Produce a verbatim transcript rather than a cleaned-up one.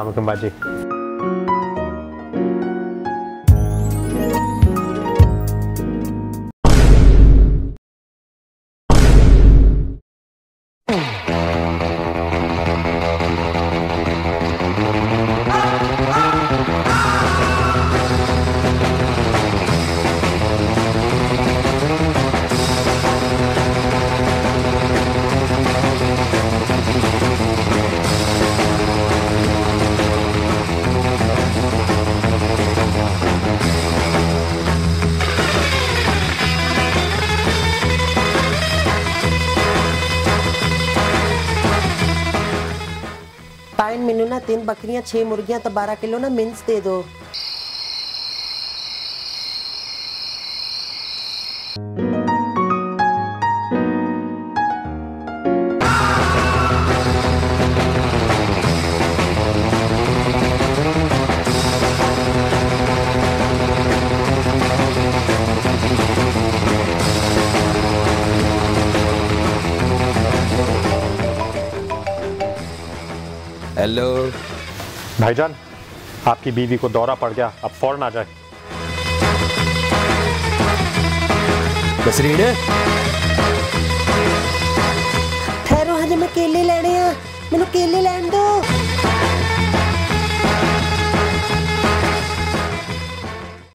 अलैकुम बाजी। टाइम मेनू ना तीन बकरियां, छह मुर्गियां तो बारह किलो ना मिन्स दे दो। हेलो भाईजान, आपकी बीवी को दौरा पड़ गया, अब फौरन आ जाए। ठहरो, हजे मैं केले लेने हैं, मैनू केले लेने।